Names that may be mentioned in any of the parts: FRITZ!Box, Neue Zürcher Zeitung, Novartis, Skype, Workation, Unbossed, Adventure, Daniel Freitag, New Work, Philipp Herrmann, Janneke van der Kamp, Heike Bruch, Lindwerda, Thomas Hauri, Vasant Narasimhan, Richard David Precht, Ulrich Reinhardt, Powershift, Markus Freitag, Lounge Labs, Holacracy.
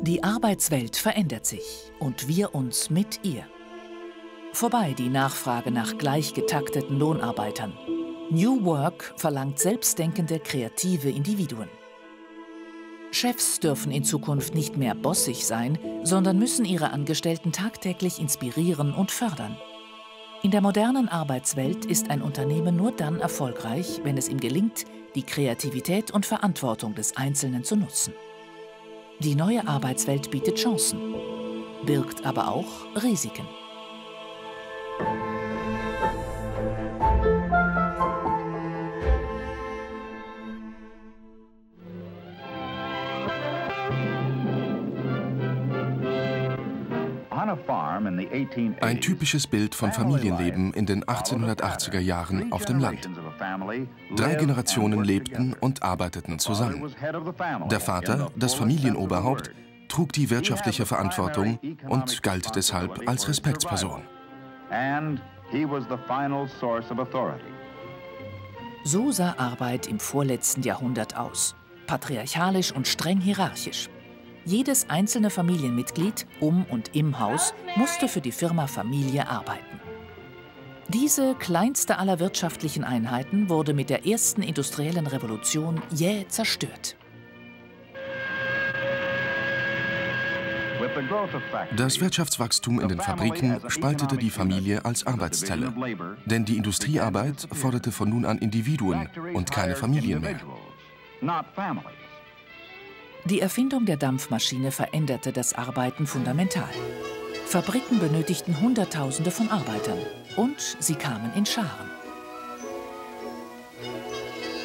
Die Arbeitswelt verändert sich und wir uns mit ihr. Vorbei die Nachfrage nach gleichgetakteten Lohnarbeitern. New Work verlangt selbstdenkende, kreative Individuen. Chefs dürfen in Zukunft nicht mehr bossig sein, sondern müssen ihre Angestellten tagtäglich inspirieren und fördern. In der modernen Arbeitswelt ist ein Unternehmen nur dann erfolgreich, wenn es ihm gelingt, die Kreativität und Verantwortung des Einzelnen zu nutzen. Die neue Arbeitswelt bietet Chancen, birgt aber auch Risiken. Ein typisches Bild von Familienleben in den 1880er Jahren auf dem Land. 3 Generationen lebten und arbeiteten zusammen. Der Vater, das Familienoberhaupt, trug die wirtschaftliche Verantwortung und galt deshalb als Respektsperson. So sah Arbeit im vorletzten Jahrhundert aus, patriarchalisch und streng hierarchisch. Jedes einzelne Familienmitglied um und im Haus musste für die Firma Familie arbeiten. Diese kleinste aller wirtschaftlichen Einheiten wurde mit der ersten industriellen Revolution jäh zerstört. Das Wirtschaftswachstum in den Fabriken spaltete die Familie als Arbeitsteile, denn die Industriearbeit forderte von nun an Individuen und keine Familien mehr. Die Erfindung der Dampfmaschine veränderte das Arbeiten fundamental. Fabriken benötigten Hunderttausende von Arbeitern und sie kamen in Scharen.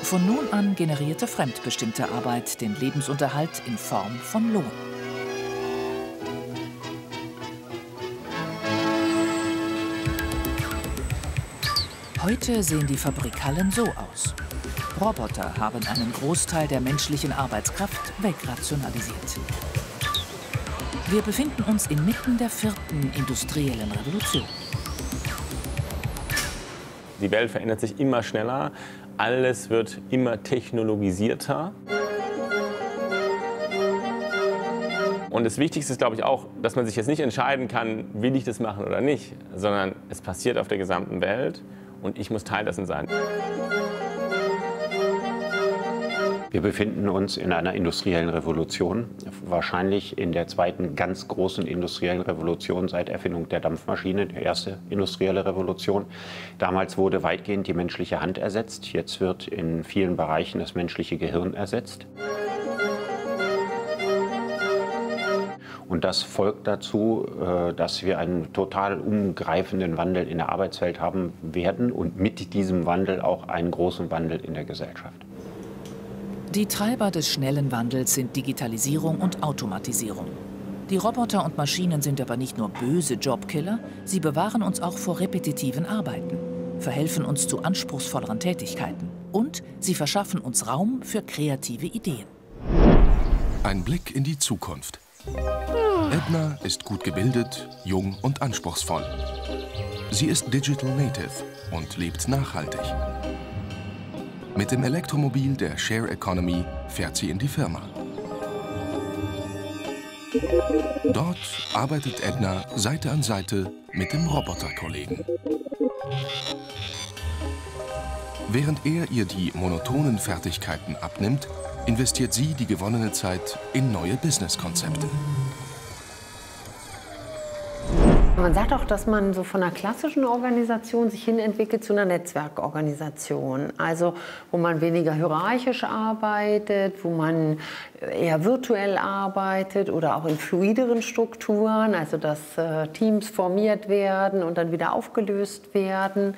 Von nun an generierte fremdbestimmte Arbeit den Lebensunterhalt in Form von Lohn. Heute sehen die Fabrikhallen so aus. Roboter haben einen Großteil der menschlichen Arbeitskraft wegrationalisiert. Wir befinden uns inmitten der 4. industriellen Revolution. Die Welt verändert sich immer schneller, alles wird immer technologisierter. Und das Wichtigste ist, glaube ich, auch, dass man sich jetzt nicht entscheiden kann, will ich das machen oder nicht, sondern es passiert auf der gesamten Welt und ich muss Teil dessen sein. Wir befinden uns in einer industriellen Revolution, wahrscheinlich in der 2. ganz großen industriellen Revolution seit Erfindung der Dampfmaschine, die erste industrielle Revolution. Damals wurde weitgehend die menschliche Hand ersetzt, jetzt wird in vielen Bereichen das menschliche Gehirn ersetzt. Und das folgt dazu, dass wir einen total umgreifenden Wandel in der Arbeitswelt haben werden und mit diesem Wandel auch einen großen Wandel in der Gesellschaft. Die Treiber des schnellen Wandels sind Digitalisierung und Automatisierung. Die Roboter und Maschinen sind aber nicht nur böse Jobkiller, sie bewahren uns auch vor repetitiven Arbeiten, verhelfen uns zu anspruchsvolleren Tätigkeiten und sie verschaffen uns Raum für kreative Ideen. Ein Blick in die Zukunft. Edna ist gut gebildet, jung und anspruchsvoll. Sie ist Digital Native und lebt nachhaltig. Mit dem Elektromobil der Share Economy fährt sie in die Firma. Dort arbeitet Edna Seite an Seite mit dem Roboterkollegen. Während er ihr die monotonen Fertigkeiten abnimmt, investiert sie die gewonnene Zeit in neue Businesskonzepte. Man sagt auch, dass man so von einer klassischen Organisation sich hin entwickelt zu einer Netzwerkorganisation. Also wo man weniger hierarchisch arbeitet, wo man eher virtuell arbeitet oder auch in fluideren Strukturen, also dass Teams formiert werden und dann wieder aufgelöst werden.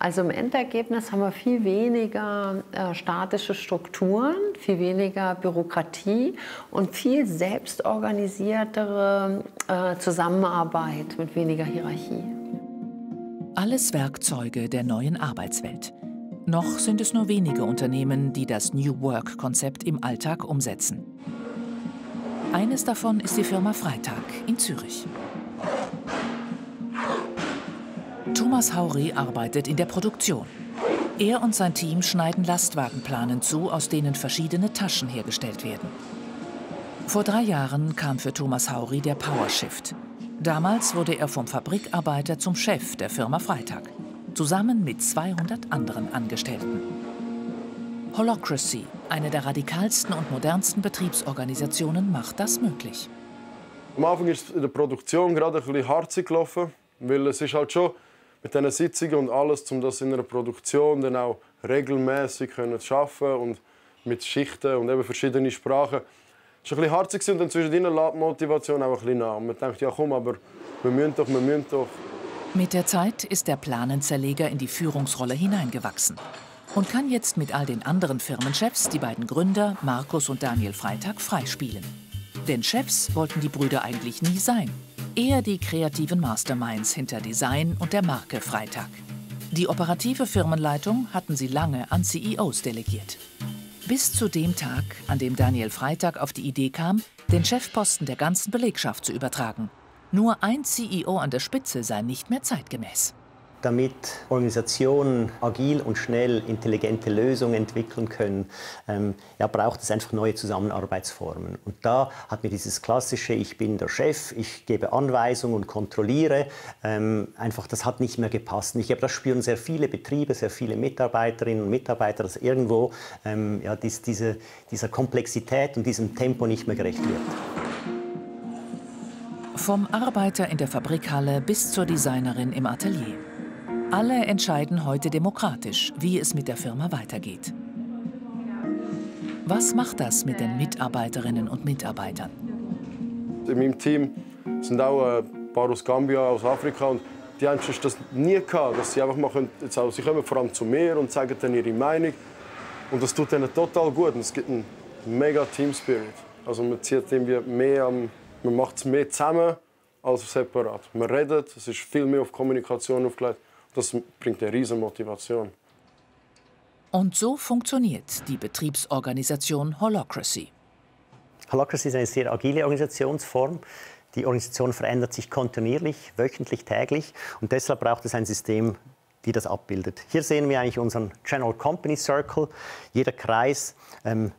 Also im Endergebnis haben wir viel weniger statische Strukturen, viel weniger Bürokratie und viel selbstorganisiertere Zusammenarbeit mit weniger Hierarchie. Alles Werkzeuge der neuen Arbeitswelt. Noch sind es nur wenige Unternehmen, die das New Work-Konzept im Alltag umsetzen. Eines davon ist die Firma Freitag in Zürich. Thomas Hauri arbeitet in der Produktion. Er und sein Team schneiden Lastwagen planend so, aus denen verschiedene Taschen hergestellt werden. Vor 3 Jahren kam für Thomas Hauri der Powershift. Damals wurde er vom Fabrikarbeiter zum Chef der Firma Freitag, zusammen mit 200 anderen Angestellten. Holacracy, eine der radikalsten und modernsten Betriebsorganisationen, macht das möglich. Am Anfang ist in der Produktion gerade ein bisschen harzig gelaufen, weil es ist halt schon mit diesen Sitzungen und alles, um das in einer Produktion dann auch regelmäßig zu arbeiten und mit Schichten und eben verschiedenen Sprachen. Es war ein bisschen harzig und dann zwischendrin lässt die Motivation auch ein bisschen nach. Man denkt, ja komm, aber wir müssen doch. Mit der Zeit ist der Planenzerleger in die Führungsrolle hineingewachsen und kann jetzt mit all den anderen Firmenchefs die beiden Gründer, Markus und Daniel Freitag, freispielen. Denn Chefs wollten die Brüder eigentlich nie sein. Eher die kreativen Masterminds hinter Design und der Marke Freitag. Die operative Firmenleitung hatten sie lange an CEOs delegiert. Bis zu dem Tag, an dem Daniel Freitag auf die Idee kam, den Chefposten der ganzen Belegschaft zu übertragen. Nur ein CEO an der Spitze sei nicht mehr zeitgemäß. Damit Organisationen agil und schnell intelligente Lösungen entwickeln können, braucht es einfach neue Zusammenarbeitsformen. Und da hat mir dieses klassische "Ich bin der Chef, ich gebe Anweisungen und kontrolliere", einfach, das hat nicht mehr gepasst. Ich glaube, das spüren sehr viele Betriebe, sehr viele Mitarbeiterinnen und Mitarbeiter, dass irgendwo dieser Komplexität und diesem Tempo nicht mehr gerecht wird. Vom Arbeiter in der Fabrikhalle bis zur Designerin im Atelier. Alle entscheiden heute demokratisch, wie es mit der Firma weitergeht. Was macht das mit den Mitarbeiterinnen und Mitarbeitern? In meinem Team sind auch ein paar aus Gambia, aus Afrika. Und die haben das nie gehabt, dass sie einfach mal sie kommen vor allem zu mir und sagen dann ihre Meinung. Und das tut ihnen total gut. Und es gibt einen mega Team-Spirit. Also man zieht irgendwie mehr am... Man macht es mehr zusammen als separat. Man redet, es ist viel mehr auf Kommunikation aufgelegt. Das bringt eine riesen Motivation. Und so funktioniert die Betriebsorganisation Holacracy. Holacracy ist eine sehr agile Organisationsform. Die Organisation verändert sich kontinuierlich, wöchentlich, täglich. Und deshalb braucht es ein System, die das abbildet. Hier sehen wir eigentlich unseren General Company Circle. Jeder Kreis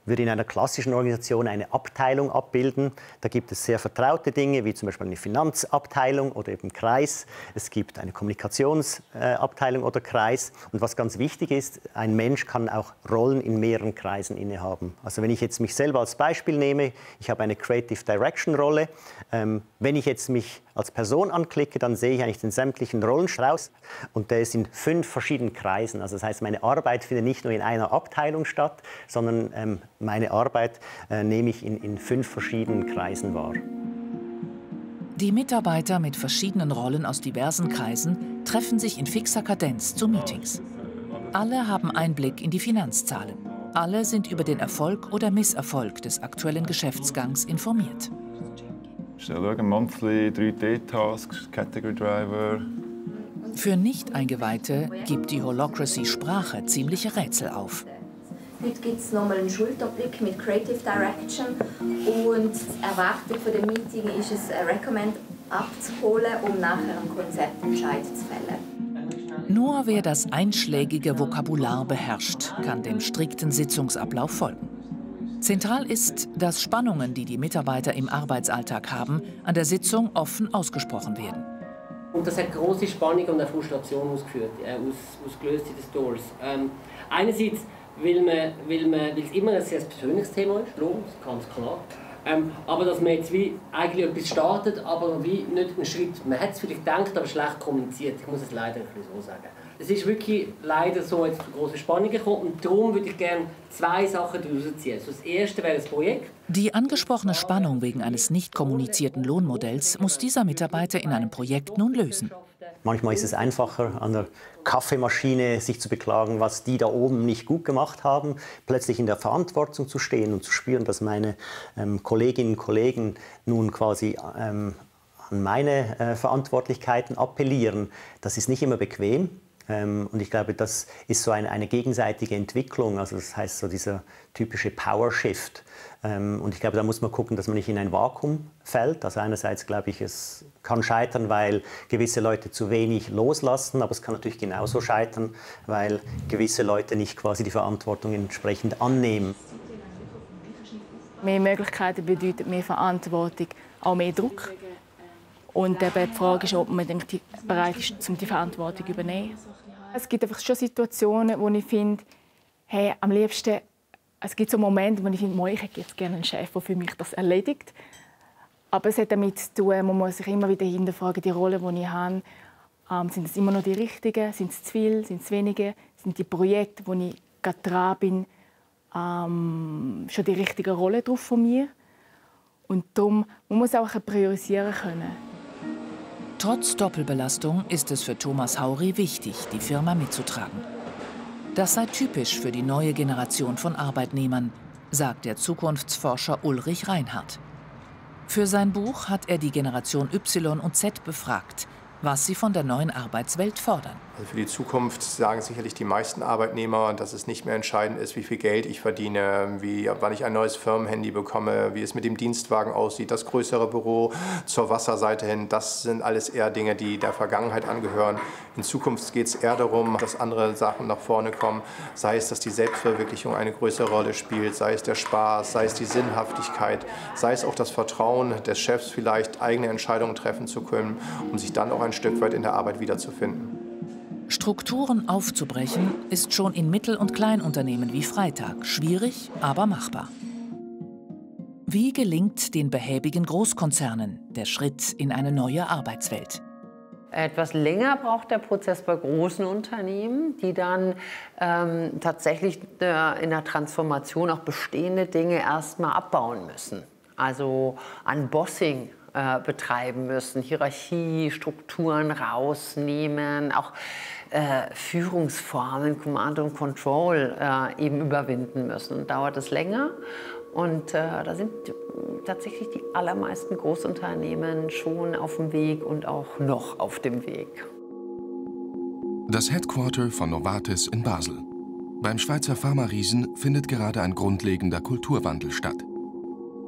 wird in einer klassischen Organisation eine Abteilung abbilden. Da gibt es sehr vertraute Dinge, wie zum Beispiel eine Finanzabteilung oder eben Kreis. Es gibt eine Kommunikationsabteilung oder Kreis. Und was ganz wichtig ist, ein Mensch kann auch Rollen in mehreren Kreisen innehaben. Also wenn ich jetzt mich selber als Beispiel nehme, ich habe eine Creative Direction Rolle. Wenn ich jetzt mich als Person anklicke, dann sehe ich eigentlich den sämtlichen Rollenstrauß und der ist in 5 verschiedenen Kreisen. Also das heißt, meine Arbeit findet nicht nur in einer Abteilung statt, sondern meine Arbeit nehme ich in 5 verschiedenen Kreisen wahr. Die Mitarbeiter mit verschiedenen Rollen aus diversen Kreisen treffen sich in fixer Kadenz zu Meetings. Alle haben Einblick in die Finanzzahlen. Alle sind über den Erfolg oder Misserfolg des aktuellen Geschäftsgangs informiert. Schnell schauen, monthly, 3D-Tasks, Category Driver. Für Nicht-Eingeweihte gibt die Holacracy-Sprache ziemliche Rätsel auf. Heute gibt es nochmal einen Schulterblick mit Creative Direction. Und erwartet von dem Meeting ist es, ein Recommend abzuholen, um nachher einen Konzeptentscheid zu fällen. Nur wer das einschlägige Vokabular beherrscht, kann dem strikten Sitzungsablauf folgen. Zentral ist, dass Spannungen, die die Mitarbeiter im Arbeitsalltag haben, an der Sitzung offen ausgesprochen werden. Und das hat große Spannung und eine Frustration ausgelöst in den Stores. Einerseits, weil es immer ein sehr persönliches Thema ist, darum, ganz klar. Aber dass man jetzt wie eigentlich etwas startet, aber wie nicht einen Schritt. Man hat es vielleicht gedacht, aber schlecht kommuniziert. Ich muss es leider ein bisschen so sagen. Es ist wirklich leider so, jetzt zu grossen Spannungen gekommen. Und darum würde ich gerne 2 Sachen daraus ziehen. Also das erste wäre das Projekt. Die angesprochene Spannung wegen eines nicht kommunizierten Lohnmodells muss dieser Mitarbeiter in einem Projekt nun lösen. Manchmal ist es einfacher, an der Kaffeemaschine sich zu beklagen, was die da oben nicht gut gemacht haben, plötzlich in der Verantwortung zu stehen und zu spüren, dass meine Kolleginnen und Kollegen nun quasi an meine Verantwortlichkeiten appellieren. Das ist nicht immer bequem. Und ich glaube, das ist so eine gegenseitige Entwicklung, also das heißt so dieser typische Powershift. Und ich glaube, da muss man gucken, dass man nicht in ein Vakuum fällt. Also einerseits glaube ich, es kann scheitern, weil gewisse Leute zu wenig loslassen, aber es kann natürlich genauso scheitern, weil gewisse Leute nicht quasi die Verantwortung entsprechend annehmen. Mehr Möglichkeiten bedeutet mehr Verantwortung, auch mehr Druck. Und die Frage ist, ob man bereit ist, um die Verantwortung zu übernehmen. Es gibt einfach schon Situationen, wo ich finde, hey, am liebsten, es gibt so Momente, wo ich finde, ich hätte jetzt gerne einen Chef, der für mich das erledigt. Aber es hat damit zu tun, man muss sich immer wieder hinterfragen, die Rollen, die ich habe, sind es immer noch die richtigen, sind es zu viele, sind es wenige, sind die Projekte, wo ich gerade dran bin, schon die richtigen Rollen drauf von mir. Und darum, man muss auch priorisieren können. Trotz Doppelbelastung ist es für Thomas Hauri wichtig, die Firma mitzutragen. Das sei typisch für die neue Generation von Arbeitnehmern, sagt der Zukunftsforscher Ulrich Reinhardt. Für sein Buch hat er die Generation Y und Z befragt, was sie von der neuen Arbeitswelt fordern. Also für die Zukunft sagen sicherlich die meisten Arbeitnehmer, dass es nicht mehr entscheidend ist, wie viel Geld ich verdiene, wann ich ein neues Firmenhandy bekomme, wie es mit dem Dienstwagen aussieht, das größere Büro zur Wasserseite hin. Das sind alles eher Dinge, die der Vergangenheit angehören. In Zukunft geht es eher darum, dass andere Sachen nach vorne kommen. Sei es, dass die Selbstverwirklichung eine größere Rolle spielt, sei es der Spaß, sei es die Sinnhaftigkeit, sei es auch das Vertrauen des Chefs, vielleicht eigene Entscheidungen treffen zu können, um sich dann auch ein Stück weit in der Arbeit wiederzufinden. Strukturen aufzubrechen ist schon in Mittel- und Kleinunternehmen wie Freitag schwierig, aber machbar. Wie gelingt den behäbigen Großkonzernen der Schritt in eine neue Arbeitswelt? Etwas länger braucht der Prozess bei großen Unternehmen, die dann tatsächlich in der Transformation auch bestehende Dinge erstmal abbauen müssen. Also an Bossing betreiben müssen, Hierarchie, Strukturen rausnehmen, auch Führungsformen, Command und Control eben überwinden müssen. Und dauert es länger und da sind tatsächlich die allermeisten Großunternehmen schon auf dem Weg und auch noch auf dem Weg. Das Headquarter von Novartis in Basel. Beim Schweizer Pharma-Riesen findet gerade ein grundlegender Kulturwandel statt.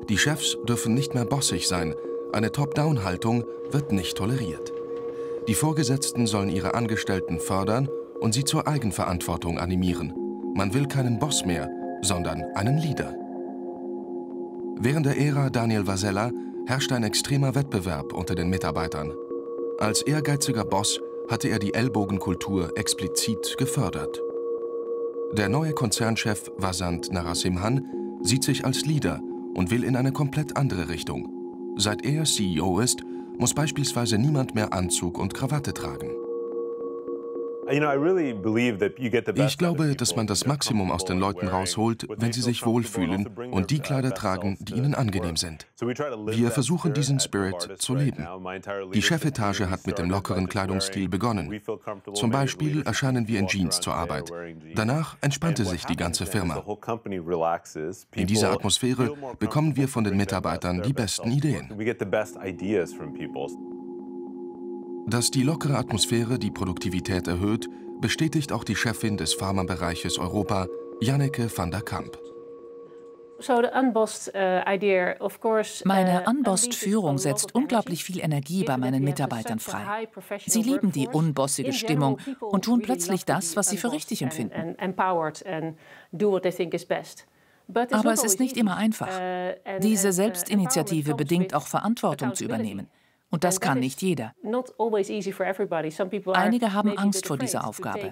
Die Chefs dürfen nicht mehr bossig sein. Eine Top-Down-Haltung wird nicht toleriert. Die Vorgesetzten sollen ihre Angestellten fördern und sie zur Eigenverantwortung animieren. Man will keinen Boss mehr, sondern einen Leader. Während der Ära Daniel Vasella herrscht ein extremer Wettbewerb unter den Mitarbeitern. Als ehrgeiziger Boss hatte er die Ellbogenkultur explizit gefördert. Der neue Konzernchef Vasant Narasimhan sieht sich als Leader und will in eine komplett andere Richtung. Seit er CEO ist, muss beispielsweise niemand mehr Anzug und Krawatte tragen. Ich glaube, dass man das Maximum aus den Leuten rausholt, wenn sie sich wohlfühlen und die Kleider tragen, die ihnen angenehm sind. Wir versuchen, diesen Spirit zu leben. Die Chefetage hat mit dem lockeren Kleidungsstil begonnen. Zum Beispiel erscheinen wir in Jeans zur Arbeit. Danach entspannte sich die ganze Firma. In dieser Atmosphäre bekommen wir von den Mitarbeitern die besten Ideen. Dass die lockere Atmosphäre die Produktivität erhöht, bestätigt auch die Chefin des Pharmabereiches Europa, Janneke van der Kamp. Meine Unbossed-Führung setzt unglaublich viel Energie bei meinen Mitarbeitern frei. Sie lieben die unbossige Stimmung und tun plötzlich das, was sie für richtig empfinden. Aber es ist nicht immer einfach. Diese Selbstinitiative bedingt auch Verantwortung zu übernehmen. Und das kann nicht jeder. Einige haben Angst vor dieser Aufgabe.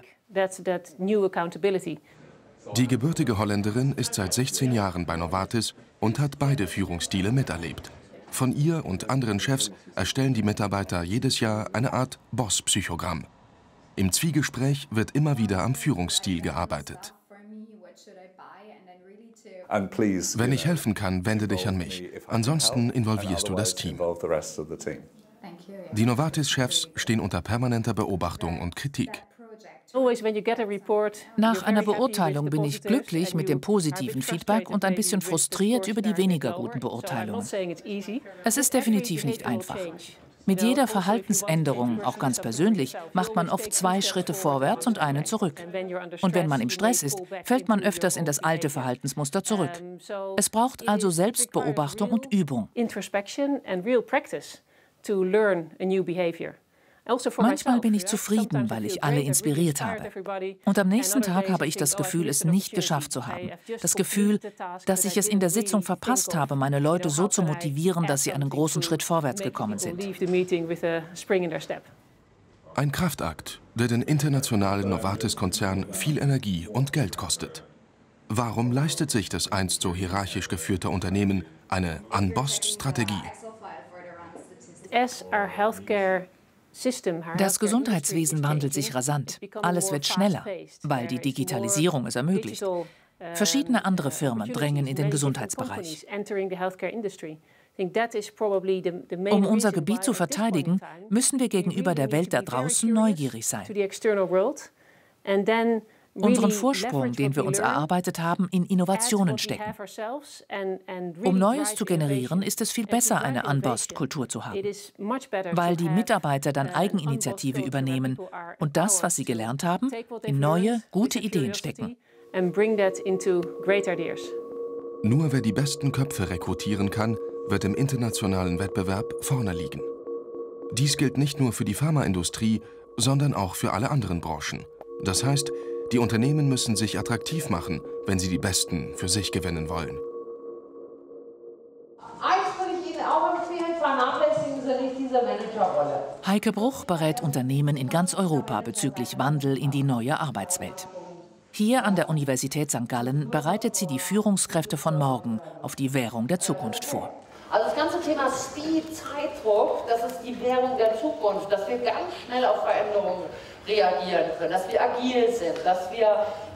Die gebürtige Holländerin ist seit 16 Jahren bei Novartis und hat beide Führungsstile miterlebt. Von ihr und anderen Chefs erstellen die Mitarbeiter jedes Jahr eine Art Boss-Psychogramm. Im Zwiegespräch wird immer wieder am Führungsstil gearbeitet. Wenn ich helfen kann, wende dich an mich. Ansonsten involvierst du das Team. Die Novartis-Chefs stehen unter permanenter Beobachtung und Kritik. Nach einer Beurteilung bin ich glücklich mit dem positiven Feedback und ein bisschen frustriert über die weniger guten Beurteilungen. Es ist definitiv nicht einfach. Mit jeder Verhaltensänderung, auch ganz persönlich, macht man oft 2 Schritte vorwärts und einen zurück. Und wenn man im Stress ist, fällt man öfters in das alte Verhaltensmuster zurück. Es braucht also Selbstbeobachtung und Übung. Manchmal bin ich zufrieden, weil ich alle inspiriert habe. Und am nächsten Tag habe ich das Gefühl, es nicht geschafft zu haben. Das Gefühl, dass ich es in der Sitzung verpasst habe, meine Leute so zu motivieren, dass sie einen großen Schritt vorwärts gekommen sind. Ein Kraftakt, der den internationalen Novartis-Konzern viel Energie und Geld kostet. Warum leistet sich das einst so hierarchisch geführte Unternehmen eine Unbossed-Strategie? Das Gesundheitswesen wandelt sich rasant. Alles wird schneller, weil die Digitalisierung es ermöglicht. Verschiedene andere Firmen drängen in den Gesundheitsbereich. Um unser Gebiet zu verteidigen, müssen wir gegenüber der Welt da draußen neugierig sein. Unseren Vorsprung, den wir uns erarbeitet haben, in Innovationen stecken. Um Neues zu generieren, ist es viel besser, eine Unbossed-Kultur zu haben, weil die Mitarbeiter dann Eigeninitiative übernehmen und das, was sie gelernt haben, in neue, gute Ideen stecken. Nur wer die besten Köpfe rekrutieren kann, wird im internationalen Wettbewerb vorne liegen. Dies gilt nicht nur für die Pharmaindustrie, sondern auch für alle anderen Branchen. Das heißt, die Unternehmen müssen sich attraktiv machen, wenn sie die Besten für sich gewinnen wollen. Eins würde ich Ihnen auch empfehlen, vernachlässigen Sie nicht diese Managerrolle. Heike Bruch berät Unternehmen in ganz Europa bezüglich Wandel in die neue Arbeitswelt. Hier an der Universität St. Gallen bereitet sie die Führungskräfte von morgen auf die Währung der Zukunft vor. Also das ganze Thema Speed, Zeitdruck, das ist die Währung der Zukunft, dass wir ganz schnell auf Veränderungen reagieren können, dass wir agil sind, dass wir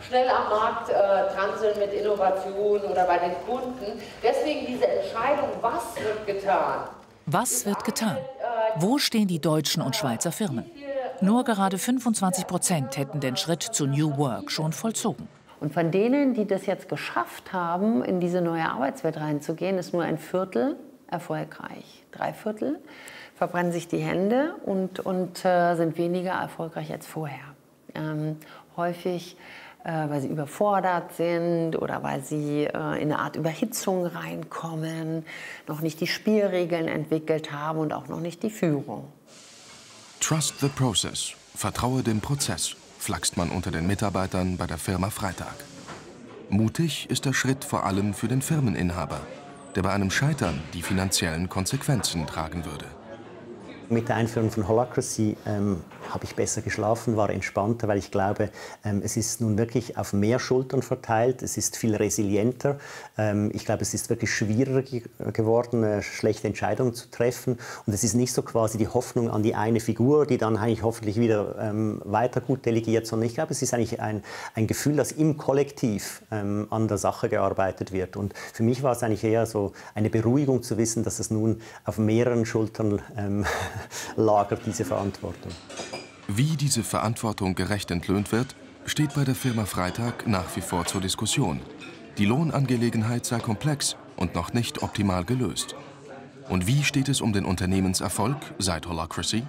schnell am Markt dran sind mit Innovationen oder bei den Kunden. Deswegen diese Entscheidung, was wird getan? Was wird getan? Wo stehen die deutschen und Schweizer Firmen? Nur gerade 25% hätten den Schritt zu New Work schon vollzogen. Und von denen, die das jetzt geschafft haben, in diese neue Arbeitswelt reinzugehen, ist nur ein Viertel erfolgreich. 3/4 verbrennen sich die Hände und sind weniger erfolgreich als vorher. Häufig, weil sie überfordert sind oder weil sie in eine Art Überhitzung reinkommen, noch nicht die Spielregeln entwickelt haben und auch noch nicht die Führung. Trust the process. Vertraue dem Prozess, flachst man unter den Mitarbeitern bei der Firma Freitag. Mutig ist der Schritt vor allem für den Firmeninhaber, der bei einem Scheitern die finanziellen Konsequenzen tragen würde. Mit der Einführung von Holacracy habe ich besser geschlafen, war entspannter, weil ich glaube, es ist nun wirklich auf mehr Schultern verteilt, es ist viel resilienter. Ich glaube, es ist wirklich schwieriger geworden, schlechte Entscheidungen zu treffen. Und es ist nicht so quasi die Hoffnung an die eine Figur, die dann eigentlich hoffentlich wieder weiter gut delegiert, sondern ich glaube, es ist eigentlich ein Gefühl, dass im Kollektiv an der Sache gearbeitet wird. Und für mich war es eigentlich eher so eine Beruhigung zu wissen, dass es nun auf mehreren Schultern lagert diese Verantwortung. Wie diese Verantwortung gerecht entlöhnt wird, steht bei der Firma Freitag nach wie vor zur Diskussion. Die Lohnangelegenheit sei komplex und noch nicht optimal gelöst. Und wie steht es um den Unternehmenserfolg seit Holacracy?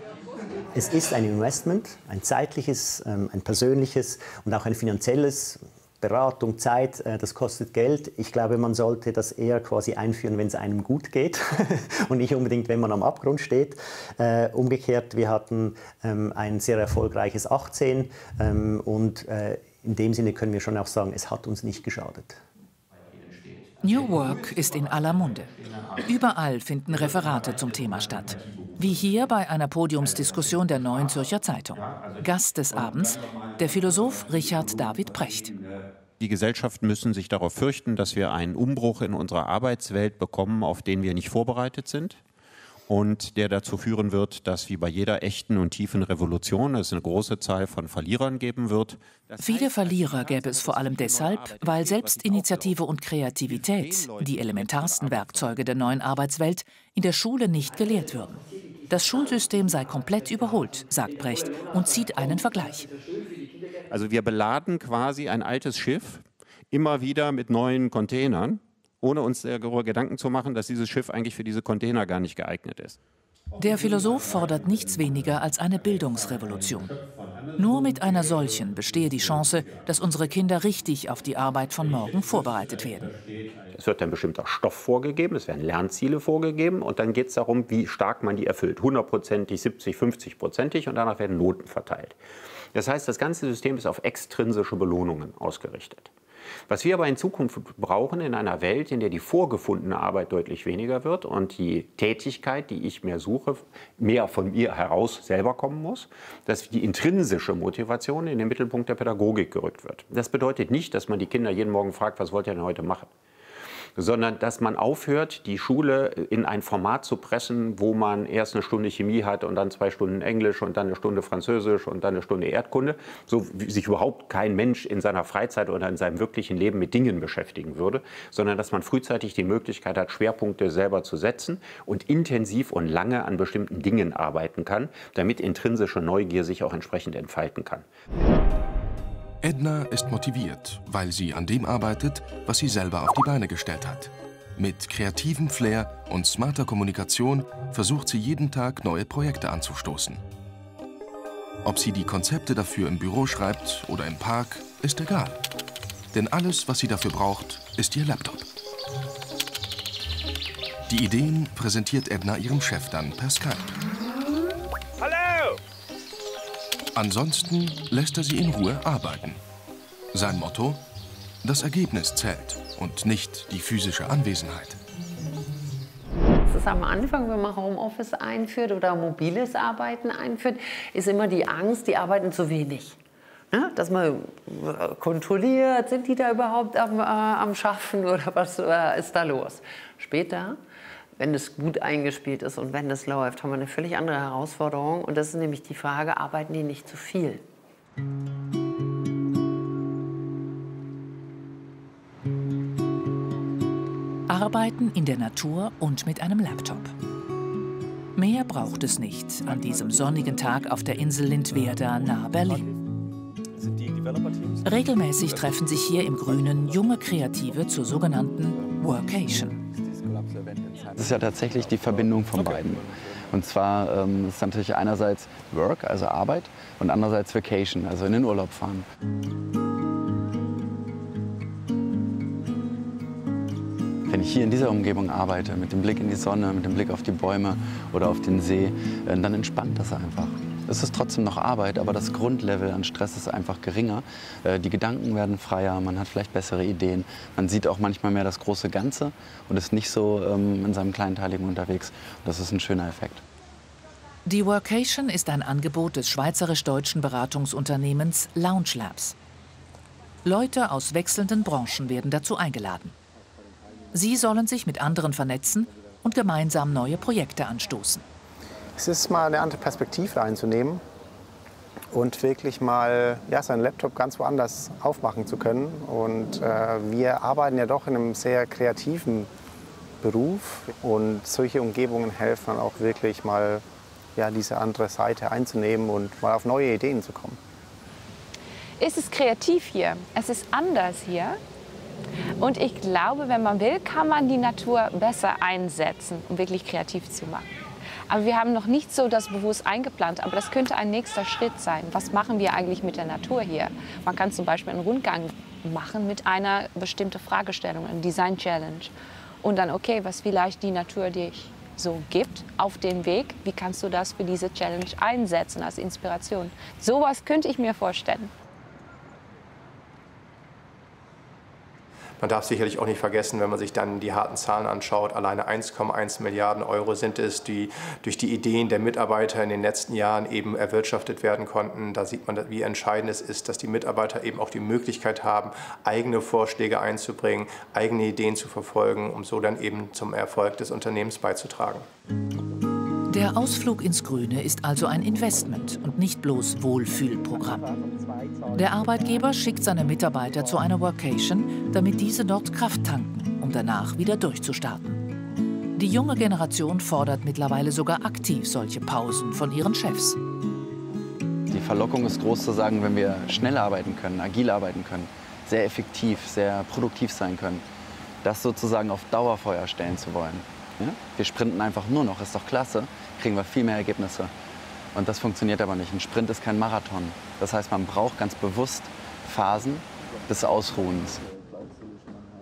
Es ist ein Investment, ein zeitliches, ein persönliches und auch ein finanzielles. Beratung, Zeit, das kostet Geld. Ich glaube, man sollte das eher quasi einführen, wenn es einem gut geht und nicht unbedingt, wenn man am Abgrund steht. Umgekehrt, wir hatten ein sehr erfolgreiches 2018 und in dem Sinne können wir schon auch sagen, es hat uns nicht geschadet. New Work ist in aller Munde. Überall finden Referate zum Thema statt. Wie hier bei einer Podiumsdiskussion der Neuen Zürcher Zeitung. Gast des Abends, der Philosoph Richard David Precht. Die Gesellschaften müssen sich darauf fürchten, dass wir einen Umbruch in unserer Arbeitswelt bekommen, auf den wir nicht vorbereitet sind. Und der dazu führen wird, dass wie bei jeder echten und tiefen Revolution es eine große Zahl von Verlierern geben wird. Viele Verlierer gäbe es vor allem deshalb, weil Selbstinitiative und Kreativität, die elementarsten Werkzeuge der neuen Arbeitswelt, in der Schule nicht gelehrt würden. Das Schulsystem sei komplett überholt, sagt Precht und zieht einen Vergleich. Also wir beladen quasi ein altes Schiff immer wieder mit neuen Containern, ohne uns darüber Gedanken zu machen, dass dieses Schiff eigentlich für diese Container gar nicht geeignet ist. Der Philosoph fordert nichts weniger als eine Bildungsrevolution. Nur mit einer solchen bestehe die Chance, dass unsere Kinder richtig auf die Arbeit von morgen vorbereitet werden. Es wird ein bestimmter Stoff vorgegeben, es werden Lernziele vorgegeben und dann geht es darum, wie stark man die erfüllt. 100%ig, 70, 50%ig und danach werden Noten verteilt. Das heißt, das ganze System ist auf extrinsische Belohnungen ausgerichtet. Was wir aber in Zukunft brauchen in einer Welt, in der die vorgefundene Arbeit deutlich weniger wird und die Tätigkeit, die ich mir suche, mehr von mir heraus selber kommen muss, dass die intrinsische Motivation in den Mittelpunkt der Pädagogik gerückt wird. Das bedeutet nicht, dass man die Kinder jeden Morgen fragt, was wollt ihr denn heute machen? Sondern dass man aufhört, die Schule in ein Format zu pressen, wo man erst eine Stunde Chemie hat und dann 2 Stunden Englisch und dann 1 Stunde Französisch und dann 1 Stunde Erdkunde, so wie sich überhaupt kein Mensch in seiner Freizeit oder in seinem wirklichen Leben mit Dingen beschäftigen würde, sondern dass man frühzeitig die Möglichkeit hat, Schwerpunkte selber zu setzen und intensiv und lange an bestimmten Dingen arbeiten kann, damit intrinsische Neugier sich auch entsprechend entfalten kann. Edna ist motiviert, weil sie an dem arbeitet, was sie selber auf die Beine gestellt hat. Mit kreativem Flair und smarter Kommunikation versucht sie jeden Tag, neue Projekte anzustoßen. Ob sie die Konzepte dafür im Büro schreibt oder im Park, ist egal. Denn alles, was sie dafür braucht, ist ihr Laptop. Die Ideen präsentiert Edna ihrem Chef dann per Skype. Hallo! Ansonsten lässt er sie in Ruhe arbeiten. Sein Motto: Das Ergebnis zählt und nicht die physische Anwesenheit. Es ist am Anfang, wenn man Homeoffice einführt oder mobiles Arbeiten einführt, ist immer die Angst, die arbeiten zu wenig. Dass man kontrolliert, sind die da überhaupt am Schaffen oder was ist da los? Später, wenn es gut eingespielt ist und wenn es läuft, haben wir eine völlig andere Herausforderung. Und das ist nämlich die Frage, arbeiten die nicht zu viel? Arbeiten in der Natur und mit einem Laptop. Mehr braucht es nicht an diesem sonnigen Tag auf der Insel Lindwerda nahe Berlin. Regelmäßig treffen sich hier im Grünen junge Kreative zur sogenannten Workation. Das ist ja tatsächlich die Verbindung von beiden. Und zwar ist natürlich einerseits Work, also Arbeit, und andererseits Vacation, also in den Urlaub fahren. Wenn ich hier in dieser Umgebung arbeite, mit dem Blick in die Sonne, mit dem Blick auf die Bäume oder auf den See, dann entspannt das einfach. Es ist trotzdem noch Arbeit, aber das Grundlevel an Stress ist einfach geringer. Die Gedanken werden freier, man hat vielleicht bessere Ideen. Man sieht auch manchmal mehr das große Ganze und ist nicht so in seinem Kleinteiligen unterwegs. Das ist ein schöner Effekt. Die Workation ist ein Angebot des schweizerisch-deutschen Beratungsunternehmens Lounge Labs. Leute aus wechselnden Branchen werden dazu eingeladen. Sie sollen sich mit anderen vernetzen und gemeinsam neue Projekte anstoßen. Es ist mal eine andere Perspektive einzunehmen und wirklich mal seinen Laptop ganz woanders aufmachen zu können. Und wir arbeiten ja doch in einem sehr kreativen Beruf und solche Umgebungen helfen dann auch wirklich mal diese andere Seite einzunehmen und mal auf neue Ideen zu kommen. Es ist kreativ hier, es ist anders hier. Und ich glaube, wenn man will, kann man die Natur besser einsetzen, um wirklich kreativ zu machen. Aber wir haben noch nicht so das bewusst eingeplant, aber das könnte ein nächster Schritt sein. Was machen wir eigentlich mit der Natur hier? Man kann zum Beispiel einen Rundgang machen mit einer bestimmten Fragestellung, einem Design Challenge. Und dann, okay, was vielleicht die Natur dich so gibt auf dem Weg, wie kannst du das für diese Challenge einsetzen als Inspiration? Sowas könnte ich mir vorstellen. Man darf sicherlich auch nicht vergessen, wenn man sich dann die harten Zahlen anschaut, alleine 1,1 Milliarden Euro sind es, die durch die Ideen der Mitarbeiter in den letzten Jahren eben erwirtschaftet werden konnten. Da sieht man, wie entscheidend es ist, dass die Mitarbeiter eben auch die Möglichkeit haben, eigene Vorschläge einzubringen, eigene Ideen zu verfolgen, um so dann eben zum Erfolg des Unternehmens beizutragen. Der Ausflug ins Grüne ist also ein Investment und nicht bloß Wohlfühlprogramm. Der Arbeitgeber schickt seine Mitarbeiter zu einer Workation, damit diese dort Kraft tanken, um danach wieder durchzustarten. Die junge Generation fordert mittlerweile sogar aktiv solche Pausen von ihren Chefs. Die Verlockung ist groß zu sagen, wenn wir schnell arbeiten können, agil arbeiten können, sehr effektiv, sehr produktiv sein können, das sozusagen auf Dauerfeuer stellen zu wollen. Ja? Wir sprinten einfach nur noch, ist doch klasse, kriegen wir viel mehr Ergebnisse. Und das funktioniert aber nicht. Ein Sprint ist kein Marathon. Das heißt, man braucht ganz bewusst Phasen des Ausruhens.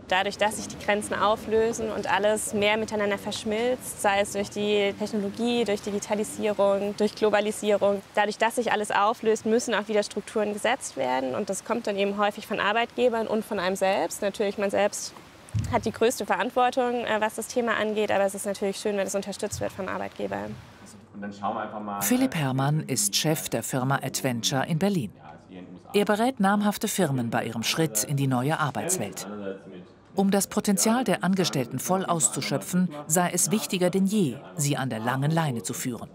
Dadurch, dass sich die Grenzen auflösen und alles mehr miteinander verschmilzt, sei es durch die Technologie, durch Digitalisierung, durch Globalisierung, dadurch, dass sich alles auflöst, müssen auch wieder Strukturen gesetzt werden. Und das kommt dann eben häufig von Arbeitgebern und von einem selbst. Natürlich, man selbst hat die größte Verantwortung, was das Thema angeht, aber es ist natürlich schön, wenn es unterstützt wird von Arbeitgebern. Und dann schauen wir einfach mal. Philipp Herrmann ist Chef der Firma Adventure in Berlin. Er berät namhafte Firmen bei ihrem Schritt in die neue Arbeitswelt. Um das Potenzial der Angestellten voll auszuschöpfen, sei es wichtiger denn je, sie an der langen Leine zu führen.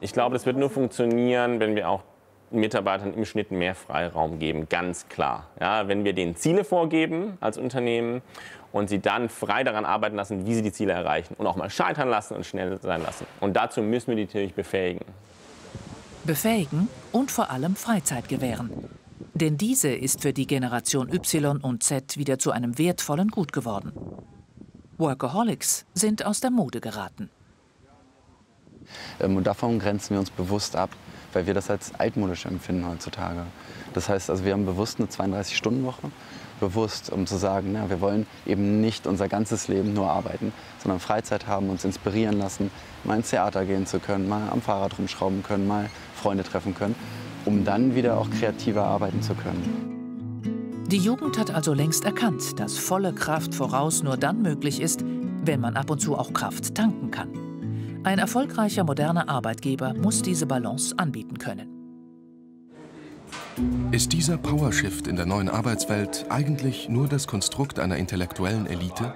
Ich glaube, das wird nur funktionieren, wenn wir auch Mitarbeitern im Schnitt mehr Freiraum geben, ganz klar. Ja, wenn wir denen Ziele vorgeben als Unternehmen und sie dann frei daran arbeiten lassen, wie sie die Ziele erreichen und auch mal scheitern lassen und schnell sein lassen. Und dazu müssen wir die natürlich befähigen. Befähigen und vor allem Freizeit gewähren. Denn diese ist für die Generation Y und Z wieder zu einem wertvollen Gut geworden. Workaholics sind aus der Mode geraten. Und davon grenzen wir uns bewusst ab, weil wir das als altmodisch empfinden heutzutage. Das heißt, also wir haben bewusst eine 32-Stunden-Woche, bewusst, um zu sagen, na, wir wollen eben nicht unser ganzes Leben nur arbeiten, sondern Freizeit haben, uns inspirieren lassen, mal ins Theater gehen zu können, mal am Fahrrad rumschrauben können, mal Freunde treffen können, um dann wieder auch kreativer arbeiten zu können. Die Jugend hat also längst erkannt, dass volle Kraft voraus nur dann möglich ist, wenn man ab und zu auch Kraft tanken kann. Ein erfolgreicher, moderner Arbeitgeber muss diese Balance anbieten können. Ist dieser Powershift in der neuen Arbeitswelt eigentlich nur das Konstrukt einer intellektuellen Elite?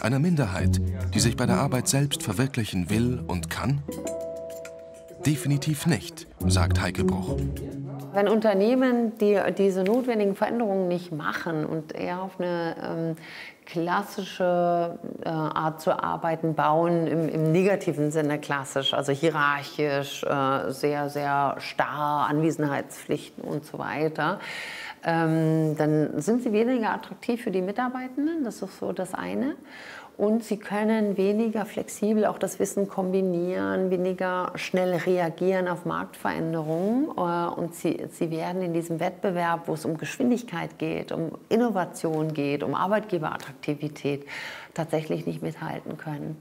Einer Minderheit, die sich bei der Arbeit selbst verwirklichen will und kann? Definitiv nicht, sagt Heike Bruch. Wenn Unternehmen diese notwendigen Veränderungen nicht machen und eher auf eine klassische Art zu arbeiten bauen, im negativen Sinne klassisch, also hierarchisch, sehr, sehr starr, Anwesenheitspflichten und so weiter, dann sind sie weniger attraktiv für die Mitarbeitenden, das ist so das eine. Und sie können weniger flexibel auch das Wissen kombinieren, weniger schnell reagieren auf Marktveränderungen. Und sie werden in diesem Wettbewerb, wo es um Geschwindigkeit geht, um Innovation geht, um Arbeitgeberattraktivität, tatsächlich nicht mithalten können.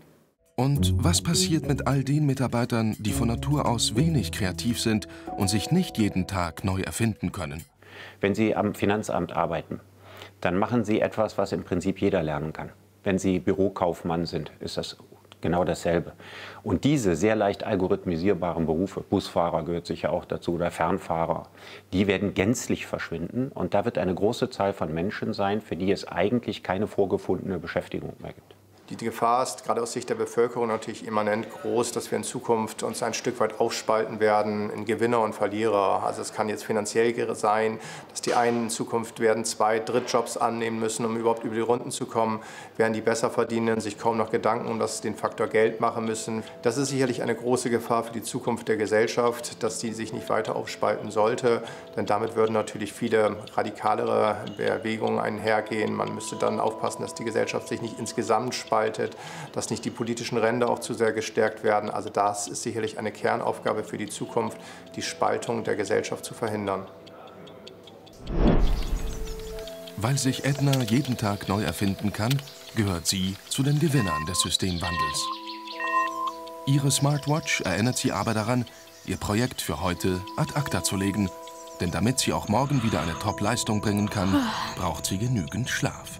Und was passiert mit all den Mitarbeitern, die von Natur aus wenig kreativ sind und sich nicht jeden Tag neu erfinden können? Wenn Sie am Finanzamt arbeiten, dann machen Sie etwas, was im Prinzip jeder lernen kann. Wenn Sie Bürokaufmann sind, ist das genau dasselbe. Und diese sehr leicht algorithmisierbaren Berufe, Busfahrer gehört sicher auch dazu oder Fernfahrer, die werden gänzlich verschwinden. Und da wird eine große Zahl von Menschen sein, für die es eigentlich keine vorgefundene Beschäftigung mehr gibt. Die Gefahr ist gerade aus Sicht der Bevölkerung natürlich immanent groß, dass wir in Zukunft uns ein Stück weit aufspalten werden in Gewinner und Verlierer. Also es kann jetzt finanziell sein, dass die einen in Zukunft werden 2 Drittjobs annehmen müssen, um überhaupt über die Runden zu kommen, während die Besserverdienenden sich kaum noch Gedanken um den Faktor Geld machen müssen. Das ist sicherlich eine große Gefahr für die Zukunft der Gesellschaft, dass die sich nicht weiter aufspalten sollte, denn damit würden natürlich viele radikalere Bewegungen einhergehen. Man müsste dann aufpassen, dass die Gesellschaft sich nicht insgesamt spaltet, dass nicht die politischen Ränder auch zu sehr gestärkt werden. Also das ist sicherlich eine Kernaufgabe für die Zukunft, die Spaltung der Gesellschaft zu verhindern. Weil sich Edna jeden Tag neu erfinden kann, gehört sie zu den Gewinnern des Systemwandels. Ihre Smartwatch erinnert sie aber daran, ihr Projekt für heute ad acta zu legen. Denn damit sie auch morgen wieder eine Top-Leistung bringen kann, braucht sie genügend Schlaf.